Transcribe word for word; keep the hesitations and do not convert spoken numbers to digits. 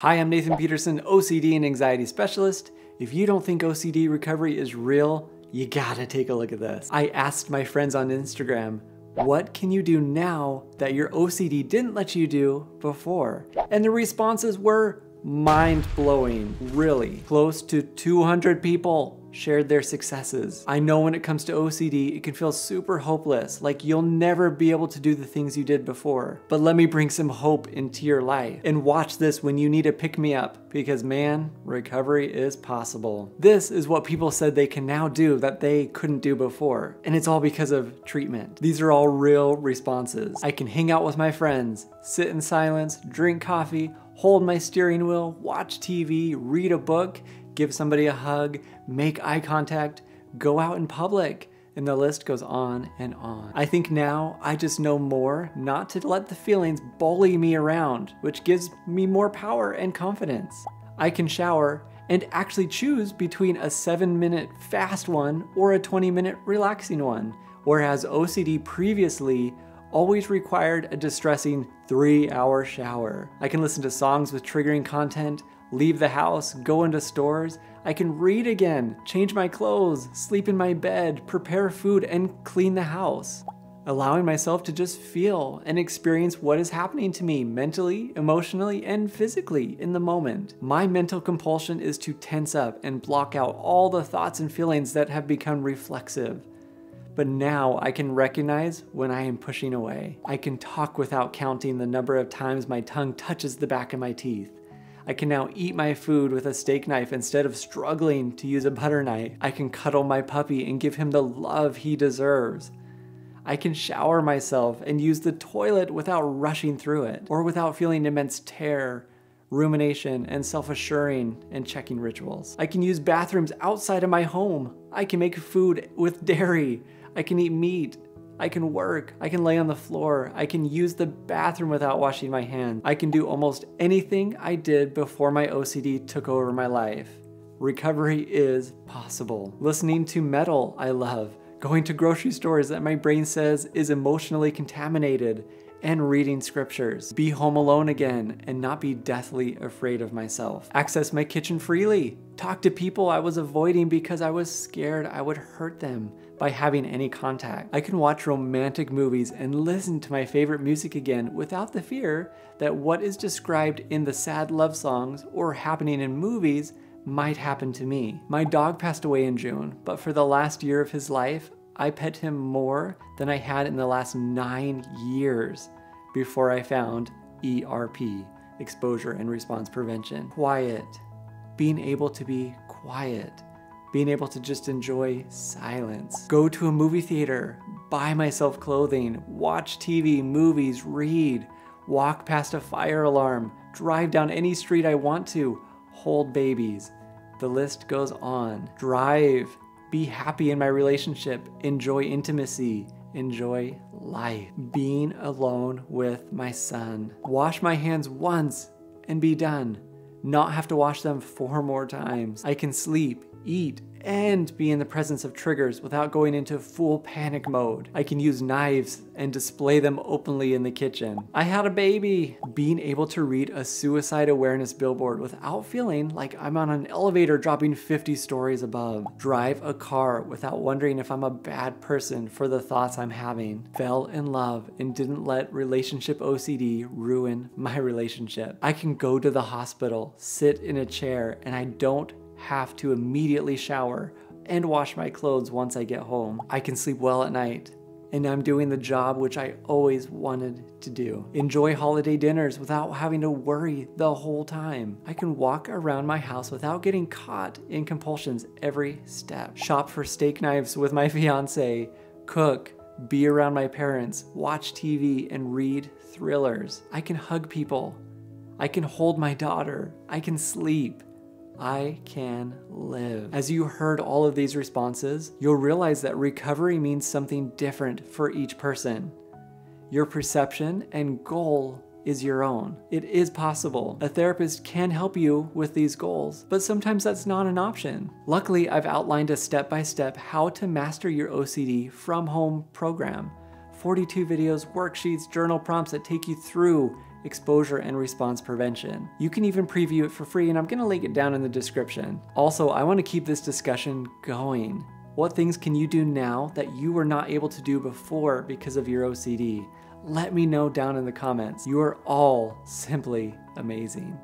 Hi, I'm Nathan Peterson, O C D and anxiety specialist. If you don't think O C D recovery is real, you gotta take a look at this. I asked my friends on Instagram, what can you do now that your O C D didn't let you do before? And the responses were mind-blowing, really. Close to two hundred people shared their successes. I know when it comes to O C D, it can feel super hopeless, like you'll never be able to do the things you did before. But let me bring some hope into your life. And watch this when you need a pick-me-up, because man, recovery is possible. This is what people said they can now do that they couldn't do before. And it's all because of treatment. These are all real responses. I can hang out with my friends, sit in silence, drink coffee, hold my steering wheel, watch T V, read a book, give somebody a hug, make eye contact, go out in public, and the list goes on and on. I think now I just know more not to let the feelings bully me around, which gives me more power and confidence. I can shower and actually choose between a seven minute fast one or a twenty minute relaxing one, whereas O C D previously always required a distressing three hour shower. I can listen to songs with triggering content, leave the house, go into stores. I can read again, change my clothes, sleep in my bed, prepare food, and clean the house. Allowing myself to just feel and experience what is happening to me mentally, emotionally, and physically in the moment. My mental compulsion is to tense up and block out all the thoughts and feelings that have become reflexive. But now I can recognize when I am pushing away. I can talk without counting the number of times my tongue touches the back of my teeth. I can now eat my food with a steak knife instead of struggling to use a butter knife. I can cuddle my puppy and give him the love he deserves. I can shower myself and use the toilet without rushing through it, or without feeling immense terror, rumination, and self-assuring and checking rituals. I can use bathrooms outside of my home. I can make food with dairy. I can eat meat. I can work, I can lay on the floor, I can use the bathroom without washing my hands. I can do almost anything I did before my O C D took over my life. Recovery is possible. Listening to metal I love, going to grocery stores that my brain says is emotionally contaminated, and reading scriptures. Be home alone again and not be deathly afraid of myself. Access my kitchen freely. Talk to people I was avoiding because I was scared I would hurt them by having any contact. I can watch romantic movies and listen to my favorite music again without the fear that what is described in the sad love songs or happening in movies might happen to me. My dog passed away in June, but for the last year of his life, I pet him more than I had in the last nine years before I found E R P, exposure and response prevention. Quiet, being able to be quiet, being able to just enjoy silence. Go to a movie theater, buy myself clothing, watch T V, movies, read, walk past a fire alarm, drive down any street I want to, hold babies. The list goes on. Drive. Be happy in my relationship, enjoy intimacy, enjoy life. Being alone with my son. Wash my hands once and be done. Not have to wash them four more times. I can sleep, eat, and be in the presence of triggers without going into full panic mode. I can use knives and display them openly in the kitchen. I had a baby. Being able to read a suicide awareness billboard without feeling like I'm on an elevator dropping fifty stories above. Drive a car without wondering if I'm a bad person for the thoughts I'm having. Fell in love and didn't let relationship O C D ruin my relationship. I can go to the hospital, sit in a chair, and I don't have to immediately shower and wash my clothes once I get home. I can sleep well at night, and I'm doing the job which I always wanted to do. Enjoy holiday dinners without having to worry the whole time. I can walk around my house without getting caught in compulsions every step. Shop for steak knives with my fiance, cook, be around my parents, watch T V, and read thrillers. I can hug people. I can hold my daughter. I can sleep. I can live. As you heard all of these responses, you'll realize that recovery means something different for each person. Your perception and goal is your own. It is possible. A therapist can help you with these goals, but sometimes that's not an option. Luckily, I've outlined a step-by-step how to master your O C D from home program. forty-two videos, worksheets, journal prompts that take you through exposure and response prevention. You can even preview it for free, and I'm gonna link it down in the description. Also, I wanna keep this discussion going. What things can you do now that you were not able to do before because of your O C D? Let me know down in the comments. You are all simply amazing.